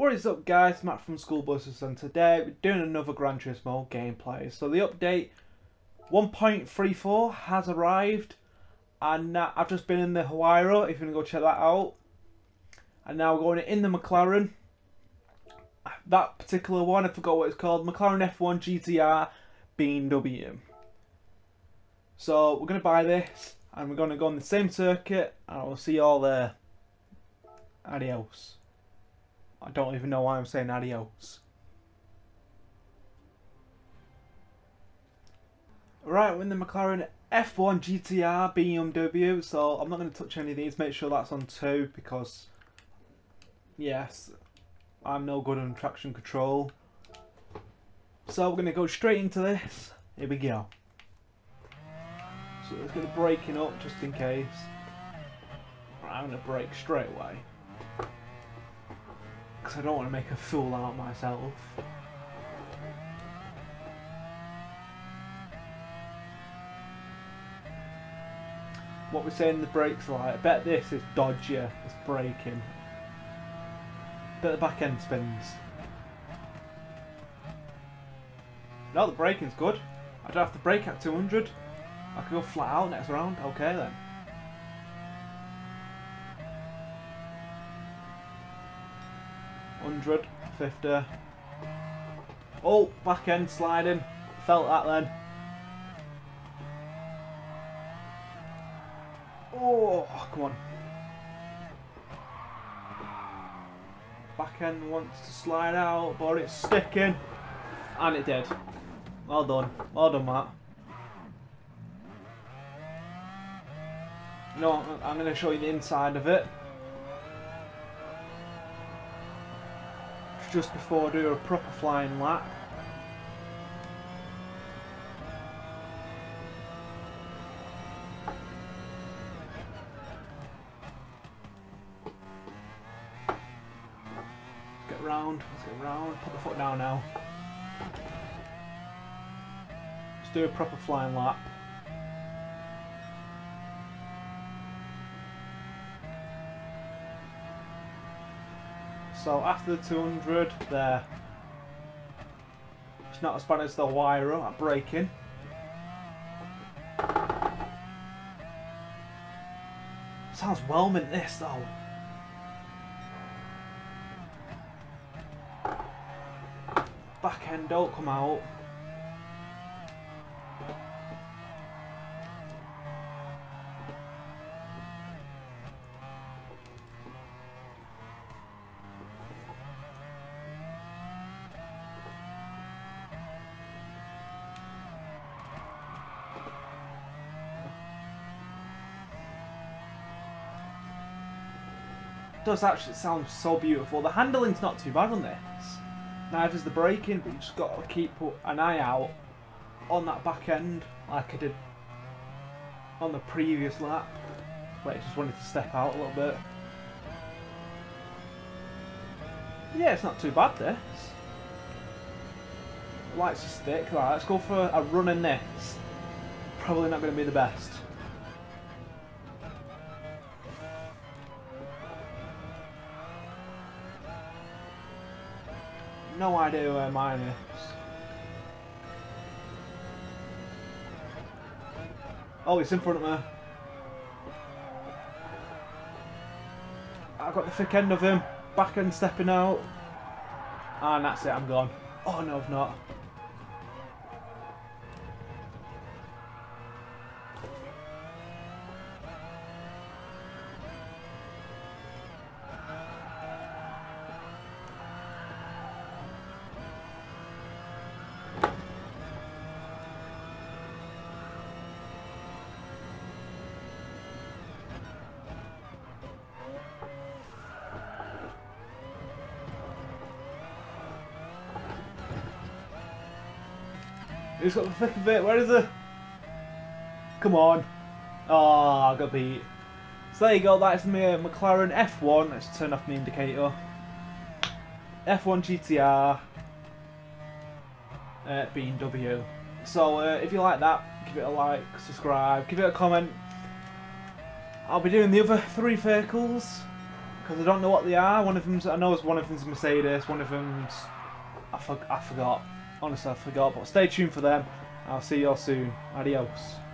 What is up guys, Matt from Skull Busters, and today we're doing another Gran Turismo gameplay. So the update 1.34 has arrived, and I've just been in the Huayra, if you want to go check that out. And now we're going in the McLaren, that particular one, I forgot what it's called, McLaren F1 GTR BMW. So we're going to buy this, and we're going to go on the same circuit, and I'll see you all there. Adios. I don't even know why I'm saying adios. Right, we're in the McLaren F1 GTR BMW, so I'm not going to touch any of these. Make sure that's on 2 because, yes, I'm no good on traction control. So we're going to go straight into this. Here we go. So let's get the braking up just in case. Right, I'm going to brake straight away. I don't want to make a fool out of myself. What we're saying the brakes are like, I bet this is dodgier, it's braking. Bet the back end spins. No, the braking's good. I don't have to brake at 200. I can go flat out next round, okay then. Oh, back end sliding. Felt that then. Oh, come on. Back end wants to slide out, but it's sticking. And it did. Well done. Well done, Matt. You know what? I'm going to show you the inside of it. Just before I do a proper flying lap. Let's get round, put the foot down now. Let's do a proper flying lap. So after the 200 there, it's not as bad as the Huayra at braking. Sounds whelming this though. Back end don't come out. Does actually sound so beautiful. The handling's not too bad on this. Neither is the braking, but you just got to keep an eye out on that back end, like I did on the previous lap. But I just wanted to step out a little bit. Yeah, it's not too bad. This likes to stick. Right, let's go for a run in this. Probably not going to be the best. No idea where mine is. Oh, it's in front of me. I've got the thick end of him. Back end stepping out. And that's it, I'm gone. Oh no, I've not. He's got the thick of it. Where is it? Come on. Ah, oh, I got beat. So there you go. That's me, McLaren F1. Let's turn off my indicator. F1 GTR BMW. So if you like that, give it a like, subscribe, give it a comment. I'll be doing the other 3 vehicles. because I don't know what they are. One of them's, I know one of them's Mercedes, one of them's, I forgot. Honestly, I forgot, but stay tuned for them. I'll see you all soon. Adios.